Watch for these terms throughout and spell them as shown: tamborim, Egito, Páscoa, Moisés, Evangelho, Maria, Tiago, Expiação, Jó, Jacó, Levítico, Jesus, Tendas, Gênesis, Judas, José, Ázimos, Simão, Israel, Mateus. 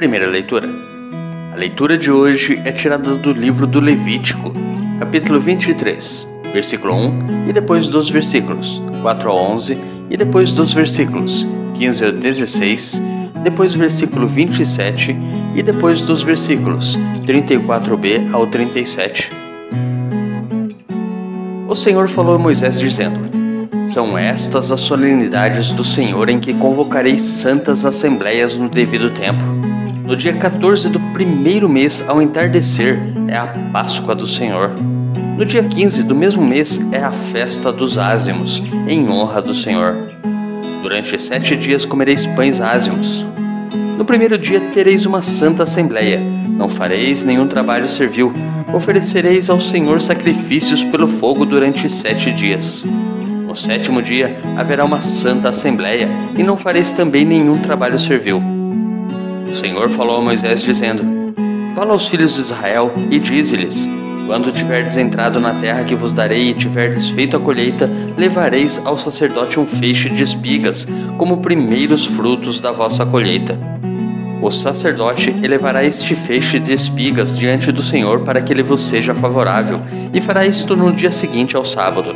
Primeira leitura. A leitura de hoje é tirada do livro do Levítico, capítulo 23, versículo 1 e depois dos versículos 4 a 11 e depois dos versículos 15 a 16, depois versículo 27 e depois dos versículos 34b ao 37. O Senhor falou a Moisés dizendo: São estas as solenidades do Senhor em que convocarei santas assembleias no devido tempo. No dia 14 do primeiro mês, ao entardecer, é a Páscoa do Senhor. No dia 15 do mesmo mês é a festa dos ázimos, em honra do Senhor. Durante 7 dias comereis pães ázimos. No primeiro dia tereis uma santa assembleia. Não fareis nenhum trabalho servil. Oferecereis ao Senhor sacrifícios pelo fogo durante 7 dias. No 7º dia haverá uma santa assembleia, e não fareis também nenhum trabalho servil. O Senhor falou a Moisés dizendo: Fala aos filhos de Israel e dize-lhes: Quando tiverdes entrado na terra que vos darei e tiverdes feito a colheita, levareis ao sacerdote um feixe de espigas, como primeiros frutos da vossa colheita. O sacerdote elevará este feixe de espigas diante do Senhor para que ele vos seja favorável, e fará isto no dia seguinte ao sábado.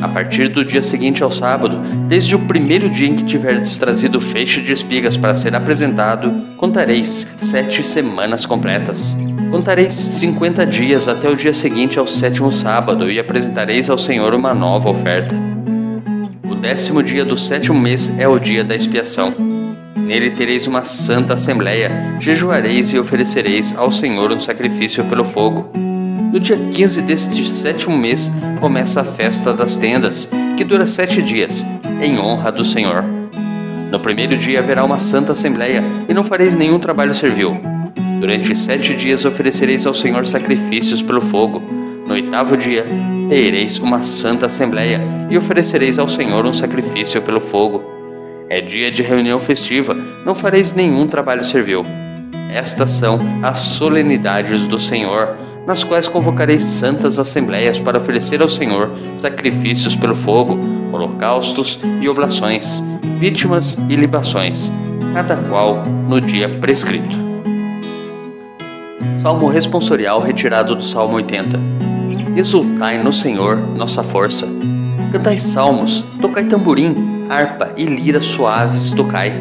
A partir do dia seguinte ao sábado, desde o primeiro dia em que tiverdes trazido o feixe de espigas para ser apresentado, contareis 7 semanas completas. Contareis 50 dias até o dia seguinte ao 7º sábado e apresentareis ao Senhor uma nova oferta. O 10º dia do 7º mês é o dia da expiação. Nele tereis uma santa assembleia, jejuareis e oferecereis ao Senhor um sacrifício pelo fogo. No dia 15 deste 7º mês começa a festa das tendas, que dura 7 dias, em honra do Senhor. No primeiro dia haverá uma santa assembleia, e não fareis nenhum trabalho servil. Durante 7 dias oferecereis ao Senhor sacrifícios pelo fogo. No 8º dia tereis uma santa assembleia, e oferecereis ao Senhor um sacrifício pelo fogo. É dia de reunião festiva, não fareis nenhum trabalho servil. Estas são as solenidades do Senhor, nas quais convocareis santas assembleias para oferecer ao Senhor sacrifícios pelo fogo, holocaustos e oblações, vítimas e libações, cada qual no dia prescrito. Salmo responsorial retirado do Salmo 80. Exultai no Senhor, nossa força. Cantai salmos, tocai tamborim, harpa e lira suaves tocai.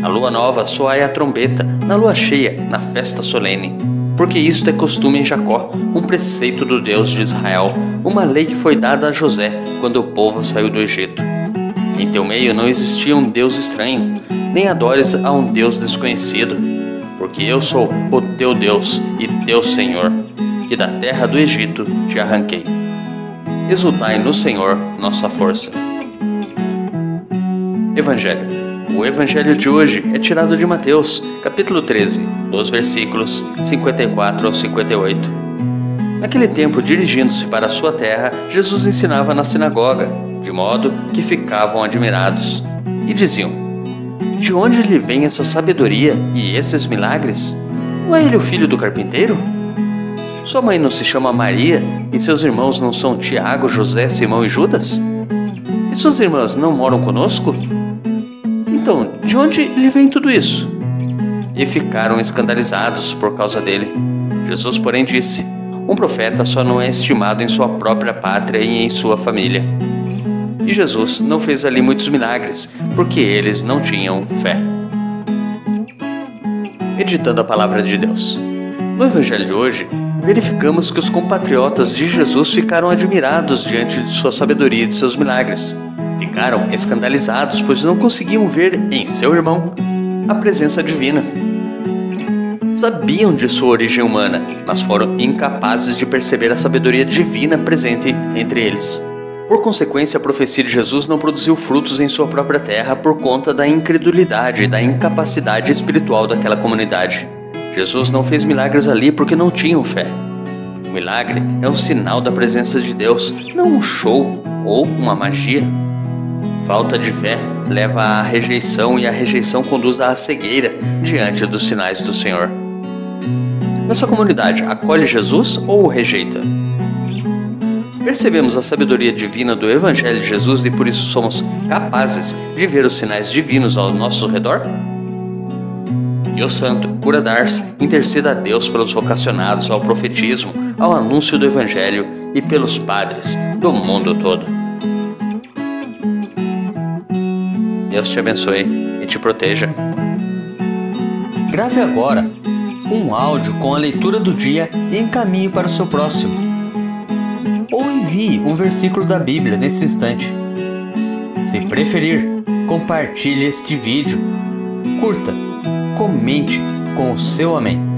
Na lua nova soai a trombeta, na lua cheia, na festa solene. Porque isto é costume em Jacó, um preceito do Deus de Israel, uma lei que foi dada a José quando o povo saiu do Egito. Em teu meio não existia um Deus estranho, nem adores a um Deus desconhecido, porque eu sou o teu Deus e teu Senhor, que da terra do Egito te arranquei. Exultai no Senhor, nossa força. Evangelho. O Evangelho de hoje é tirado de Mateus, capítulo 13, dos versículos 54 ao 58. Naquele tempo, dirigindo-se para a sua terra, Jesus ensinava na sinagoga, de modo que ficavam admirados, e diziam: De onde lhe vem essa sabedoria e esses milagres? Não é ele o filho do carpinteiro? Sua mãe não se chama Maria, e seus irmãos não são Tiago, José, Simão e Judas? E suas irmãs não moram conosco? Então, de onde lhe vem tudo isso? E ficaram escandalizados por causa dele. Jesus, porém, disse: Um profeta só não é estimado em sua própria pátria e em sua família. E Jesus não fez ali muitos milagres, porque eles não tinham fé. Meditando a palavra de Deus. No Evangelho de hoje, verificamos que os compatriotas de Jesus ficaram admirados diante de sua sabedoria e de seus milagres. Ficaram escandalizados, pois não conseguiam ver em seu irmão a presença divina. Sabiam de sua origem humana, mas foram incapazes de perceber a sabedoria divina presente entre eles. Por consequência, a profecia de Jesus não produziu frutos em sua própria terra por conta da incredulidade e da incapacidade espiritual daquela comunidade. Jesus não fez milagres ali porque não tinham fé. O milagre é um sinal da presença de Deus, não um show ou uma magia. Falta de fé leva à rejeição e a rejeição conduz à cegueira diante dos sinais do Senhor. Nossa comunidade acolhe Jesus ou o rejeita? Percebemos a sabedoria divina do Evangelho de Jesus e por isso somos capazes de ver os sinais divinos ao nosso redor? Deus Santo, cura dar-se, interceda a Deus pelos vocacionados ao profetismo, ao anúncio do Evangelho e pelos padres do mundo todo. Deus te abençoe e te proteja. Grave agora um áudio com a leitura do dia e encaminhe para o seu próximo. Ou envie um versículo da Bíblia nesse instante. Se preferir, compartilhe este vídeo, curta, comente com o seu amém.